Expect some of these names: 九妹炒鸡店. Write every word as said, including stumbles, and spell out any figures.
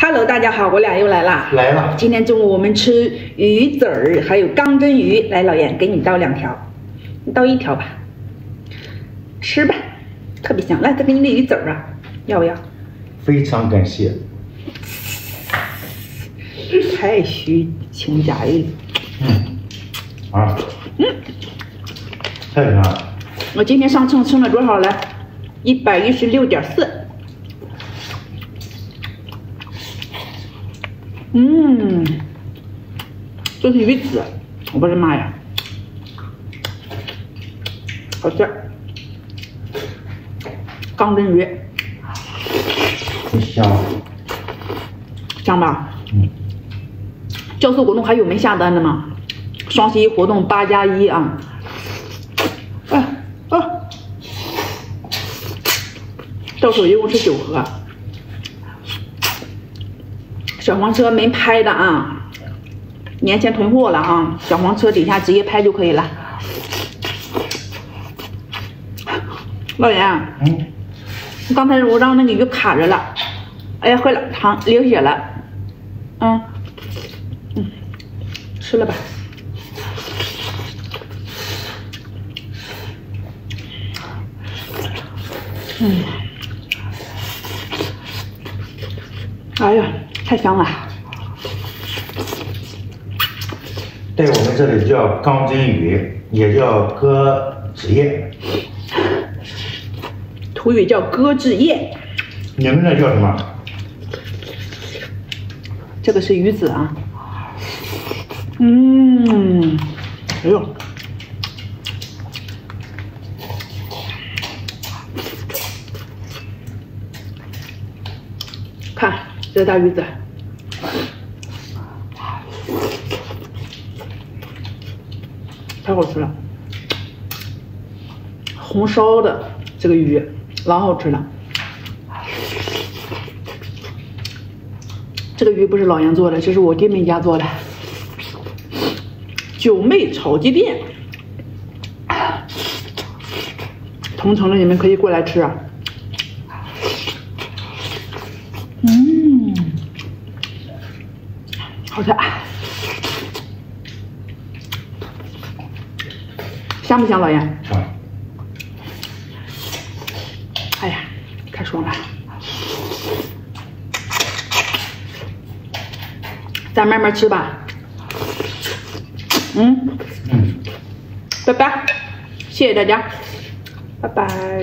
Hello， 大家好，我俩又来啦，来了。今天中午我们吃鱼籽儿，还有钢针鱼。来，老严，给你倒两条，你倒一条吧，吃吧，特别香。来，再给你点鱼籽儿啊，要不要？非常感谢。太虚情假意了。嗯。啊。嗯。太香了。我今天上秤称了多少来？一百一十六点四。 嗯，这是鱼籽，我的妈呀，好吃！钢针鱼，香，香吧？嗯。教授活动还有没下单的吗？双十一活动八加一啊！哎啊！到手一共是九盒。 小黄车没拍的啊，年前囤货了啊！小黄车底下直接拍就可以了。老严，嗯，刚才我让那个鱼卡着了，哎呀，坏了，淌流血了，嗯，嗯，吃了吧。嗯，哎呀。 太香了！在我们这里叫钢针鱼，也叫鸽子叶，土语叫鸽子叶。你们那叫什么？这个是鱼籽啊。嗯，哎呦，看这大鱼籽。 太好吃了，红烧的这个鱼老好吃了。这个鱼不是老杨做的，这是我弟妹家做的。九妹炒鸡店，同城的你们可以过来吃啊。嗯，好吃。 香不香，老爷？香。哎呀，太爽了！咱慢慢吃吧。嗯。嗯。拜拜，谢谢大家，拜拜。